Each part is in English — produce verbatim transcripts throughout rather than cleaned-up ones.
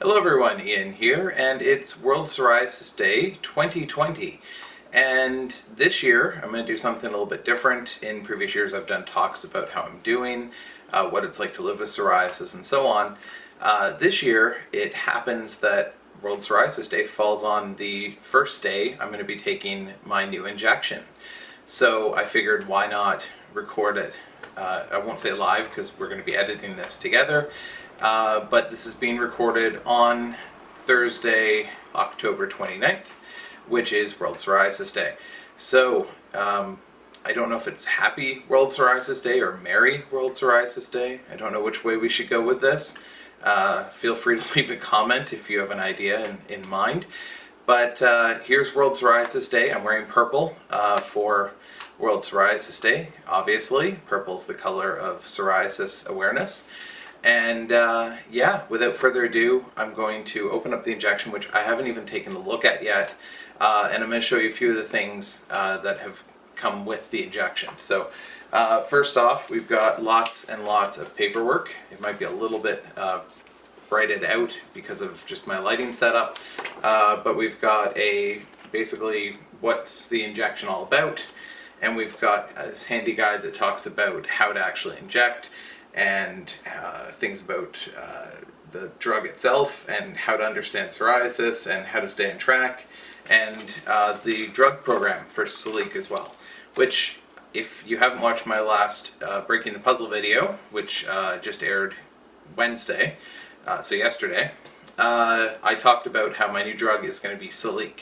Hello everyone, Ian here, and it's World Psoriasis Day twenty twenty. And this year I'm going to do something a little bit different. In previous years I've done talks about how I'm doing, uh, what it's like to live with psoriasis, and so on. Uh, this year it happens that World Psoriasis Day falls on the first day I'm going to be taking my new injection. So I figured, why not record it? Uh, I won't say live because we're going to be editing this together, uh, but this is being recorded on Thursday, October twenty-ninth, which is World Psoriasis Day. So um, I don't know if it's Happy World Psoriasis Day or Merry World Psoriasis Day. I don't know which way we should go with this. Uh, feel free to leave a comment if you have an idea in, in mind. But uh, here's World Psoriasis Day. I'm wearing purple uh, for World Psoriasis Day, obviously. Purple's the color of psoriasis awareness. And uh, yeah, without further ado, I'm going to open up the injection, which I haven't even taken a look at yet. Uh, and I'm going to show you a few of the things uh, that have come with the injection. So uh, first off, we've got lots and lots of paperwork. It might be a little bit uh, brighted out because of just my lighting setup, uh, but we've got a basically what's the injection all about, and we've got this handy guide that talks about how to actually inject and uh, things about uh, the drug itself and how to understand psoriasis and how to stay on track, and uh, the drug program for Siliq as well, which, if you haven't watched my last uh, Breaking the Puzzle video, which uh, just aired Wednesday, uh, so yesterday, uh, I talked about how my new drug is going to be Siliq.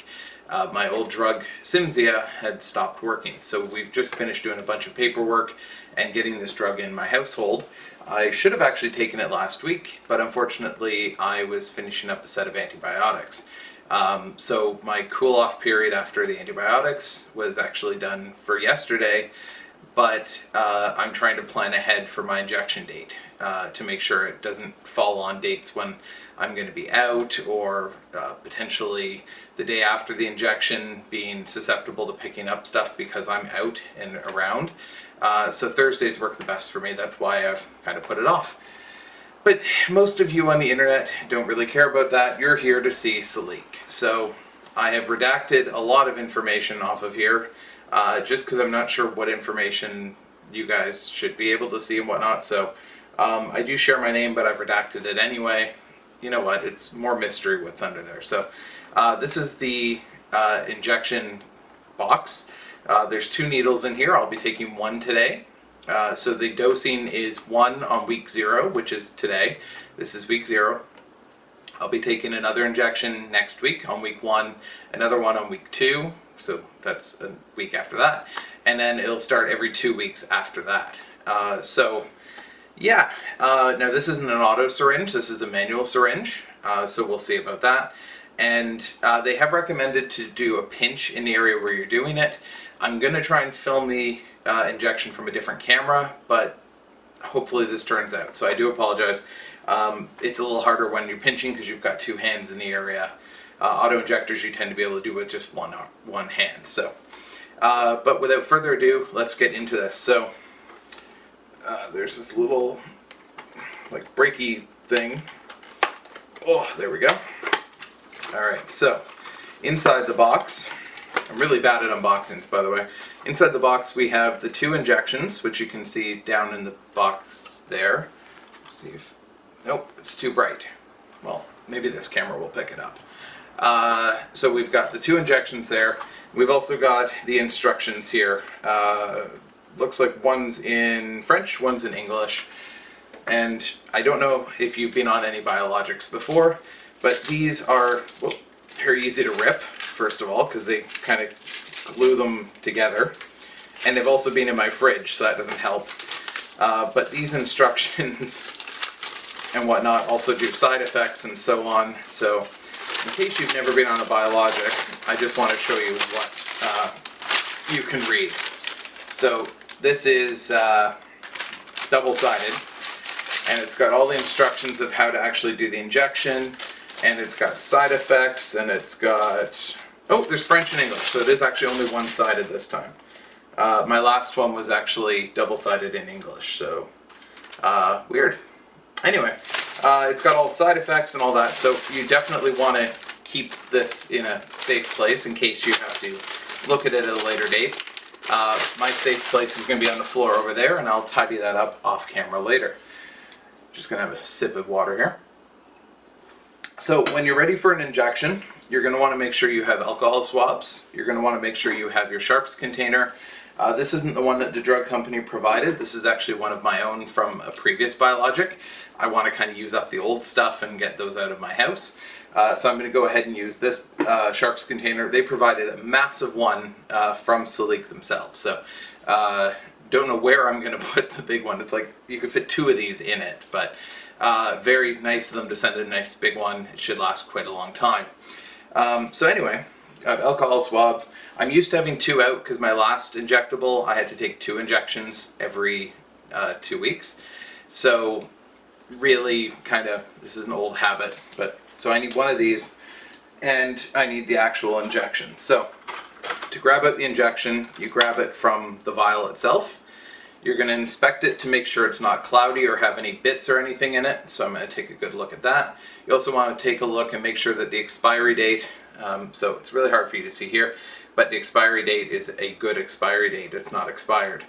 Uh, my old drug, Cimzia, had stopped working, so we've just finished doing a bunch of paperwork and getting this drug in my household. I should have actually taken it last week, but unfortunately I was finishing up a set of antibiotics. Um, so my cool-off period after the antibiotics was actually done for yesterday, but uh, I'm trying to plan ahead for my injection date uh, to make sure it doesn't fall on dates when I'm going to be out, or uh, potentially the day after the injection being susceptible to picking up stuff because I'm out and around. Uh, so Thursdays work the best for me. That's why I've kind of put it off. But most of you on the internet don't really care about that. You're here to see Siliq. So I have redacted a lot of information off of here uh, just because I'm not sure what information you guys should be able to see and whatnot. So um, I do share my name, but I've redacted it anyway. You know what? It's more mystery what's under there. So uh, this is the uh, injection box. Uh, there's two needles in here. I'll be taking one today. Uh, so the dosing is one on week zero, which is today. This is week zero. I'll be taking another injection next week on week one, another one on week two, so that's a week after that, and then it'll start every two weeks after that. Uh, so yeah, uh, now this isn't an auto syringe, this is a manual syringe, uh, so we'll see about that. And uh, they have recommended to do a pinch in the area where you're doing it. I'm going to try and film the Uh, injection from a different camera, but hopefully this turns out. So I do apologize. Um, it's a little harder when you're pinching because you've got two hands in the area. Uh, auto injectors you tend to be able to do with just one one hand. So, uh, but without further ado, let's get into this. So uh, there's this little like breaky thing. Oh, there we go. All right. So inside the box. I'm really bad at unboxings, by the way. Inside the box we have the two injections, which you can see down in the box there. Let's see if... Nope, it's too bright. Well, maybe this camera will pick it up. Uh, so we've got the two injections there. We've also got the instructions here. Uh, looks like one's in French, one's in English. And I don't know if you've been on any biologics before, but these are well, very easy to rip. First of all, because they kind of glue them together, and they've also been in my fridge, so that doesn't help. Uh, but these instructions and whatnot also do side effects and so on. So, in case you've never been on a biologic, I just want to show you what uh, you can read. So this is uh, double-sided, and it's got all the instructions of how to actually do the injection, and it's got side effects, and it's got... Oh, there's French and English, so it is actually only one-sided this time. Uh, my last one was actually double-sided in English, so uh, weird. Anyway, Uh, it's got all the side effects and all that, so you definitely want to keep this in a safe place in case you have to look at it at a later date. Uh, my safe place is going to be on the floor over there, and I'll tidy that up off camera later. Just going to have a sip of water here. So when you're ready for an injection, you're going to want to make sure you have alcohol swabs. You're going to want to make sure you have your Sharps container. Uh, this isn't the one that the drug company provided. This is actually one of my own from a previous biologic. I want to kind of use up the old stuff and get those out of my house. Uh, so I'm going to go ahead and use this uh, Sharps container. They provided a massive one uh, from Siliq themselves. So uh, don't know where I'm going to put the big one. It's like you could fit two of these in it, but uh, very nice of them to send a nice big one. It should last quite a long time. Um, so anyway, I have alcohol swabs. I'm used to having two out because my last injectable, I had to take two injections every uh, two weeks. So really kind of, this is an old habit, but so I need one of these and I need the actual injection. So to grab out the injection, you grab it from the vial itself. You're going to inspect it to make sure it's not cloudy or have any bits or anything in it. So I'm going to take a good look at that. You also want to take a look and make sure that the expiry date, um, so it's really hard for you to see here, but the expiry date is a good expiry date. It's not expired.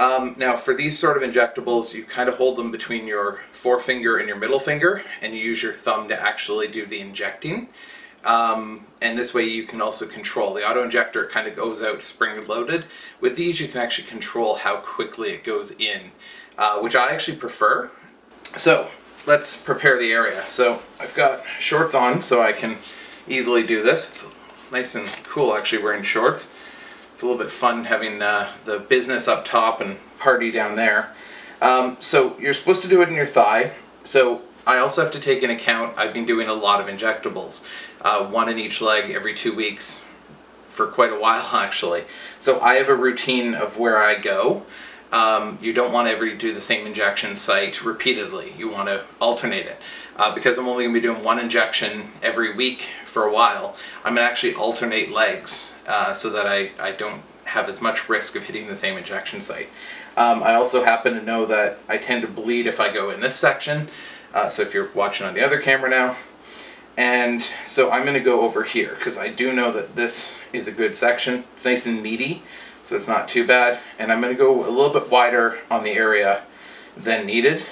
Um, now for these sort of injectables, you kind of hold them between your forefinger and your middle finger, and you use your thumb to actually do the injecting. Um, and this way you can also control. The auto-injector kind of goes out spring-loaded. With these you can actually control how quickly it goes in, uh, which I actually prefer. So let's prepare the area. So I've got shorts on so I can easily do this. It's nice and cool actually wearing shorts. It's a little bit fun having uh, the business up top and party down there. Um, so you're supposed to do it in your thigh. So I also have to take into account I've been doing a lot of injectables, uh, one in each leg every two weeks for quite a while actually. So I have a routine of where I go. Um, you don't want to ever do the same injection site repeatedly. You want to alternate it. Uh, because I'm only going to be doing one injection every week for a while, I'm going to actually alternate legs uh, so that I, I don't have as much risk of hitting the same injection site. Um, I also happen to know that I tend to bleed if I go in this section. Uh, so if you're watching on the other camera now. And so I'm going to go over here because I do know that this is a good section. It's nice and meaty, so it's not too bad. And I'm going to go a little bit wider on the area than needed.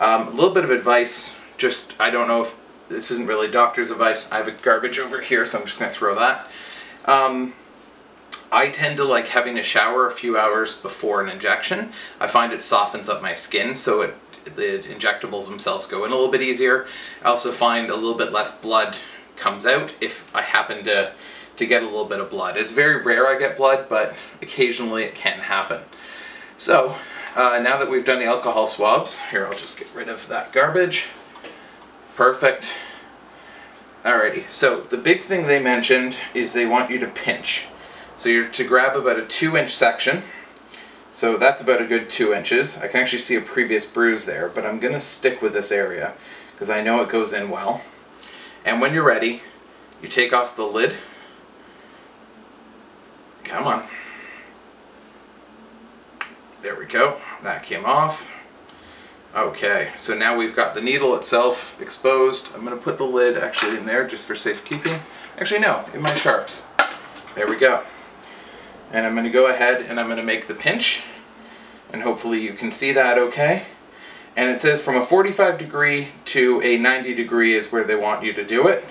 Um, a little bit of advice, just I don't know if this isn't really doctor's advice. I have a garbage over here, so I'm just going to throw that. Um, I tend to like having a shower a few hours before an injection. I find it softens up my skin, so it the injectables themselves go in a little bit easier. I also find a little bit less blood comes out if I happen to, to get a little bit of blood. It's very rare I get blood, but occasionally it can happen. So uh, now that we've done the alcohol swabs, here I'll just get rid of that garbage. Perfect. Alrighty, so the big thing they mentioned is they want you to pinch. So you're to grab about a two inch section. So that's about a good two inches. I can actually see a previous bruise there, but I'm going to stick with this area because I know it goes in well. And when you're ready, you take off the lid. Come on. There we go. That came off. Okay, so now we've got the needle itself exposed. I'm going to put the lid actually in there just for safekeeping. Actually, no, in my Sharps. There we go. And I'm going to go ahead and I'm going to make the pinch, and hopefully you can see that okay. And it says from a forty-five degree to a ninety degree is where they want you to do it.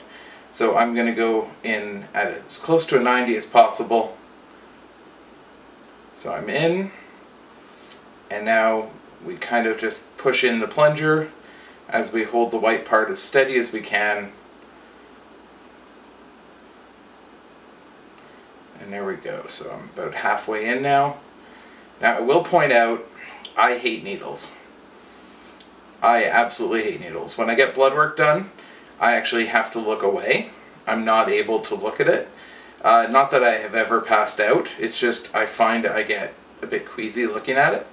So I'm going to go in at as close to a ninety as possible. So I'm in, and now we kind of just push in the plunger as we hold the white part as steady as we can. And there we go, so I'm about halfway in now. Now I will point out, I hate needles. I absolutely hate needles. When I get blood work done, I actually have to look away. I'm not able to look at it. Uh, not that I have ever passed out, it's just I find I get a bit queasy looking at it.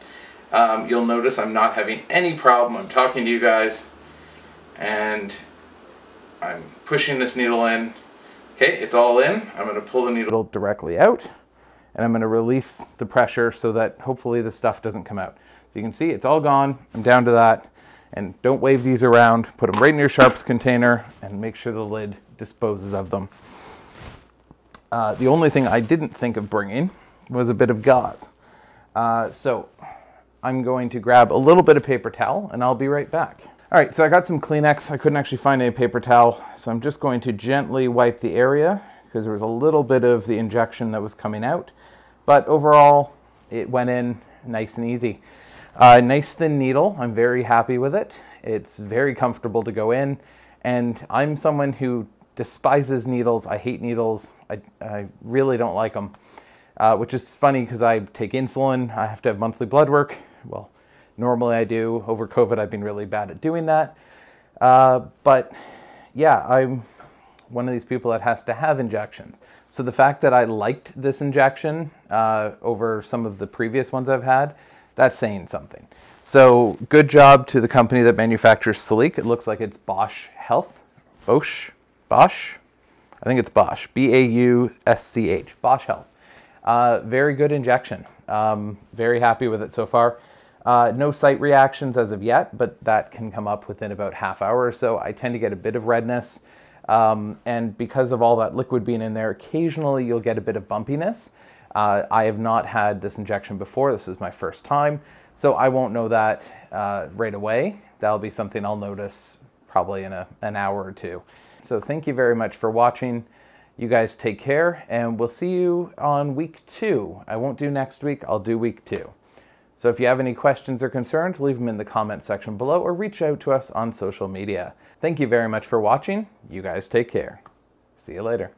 Um, you'll notice I'm not having any problem. I'm talking to you guys, and I'm pushing this needle in. Okay, it's all in. I'm going to pull the needle directly out, and I'm going to release the pressure so that hopefully the stuff doesn't come out. So you can see it's all gone. I'm down to that, And don't wave these around, put them right in your sharps container and make sure the lid disposes of them. Uh, the only thing I didn't think of bringing was a bit of gauze. Uh, so I'm going to grab a little bit of paper towel and I'll be right back. All right, so I got some Kleenex. I couldn't actually find a paper towel, so I'm just going to gently wipe the area because there was a little bit of the injection that was coming out. But overall, it went in nice and easy. Uh, nice thin needle, I'm very happy with it. It's very comfortable to go in, and I'm someone who despises needles. I hate needles, I, I really don't like them, uh, which is funny because I take insulin, I have to have monthly blood work. Well, normally I do. Over COVID, I've been really bad at doing that. Uh, but yeah, I'm one of these people that has to have injections. So the fact that I liked this injection uh, over some of the previous ones I've had, that's saying something. So good job to the company that manufactures Siliq. It looks like it's Bosch Health. Bosch? Bosch? I think it's Bosch. B A U S C H. Bosch Health. Uh, very good injection. Um, very happy with it so far. Uh, no site reactions as of yet, but that can come up within about half hour or so. I tend to get a bit of redness. Um, and because of all that liquid being in there, occasionally you'll get a bit of bumpiness. Uh, I have not had this injection before. This is my first time, so I won't know that uh, right away. That'll be something I'll notice probably in a, an hour or two. So thank you very much for watching. You guys take care, and we'll see you on week two. I won't do next week, I'll do week two. So if you have any questions or concerns, leave them in the comment section below or reach out to us on social media. Thank you very much for watching. You guys take care. See you later.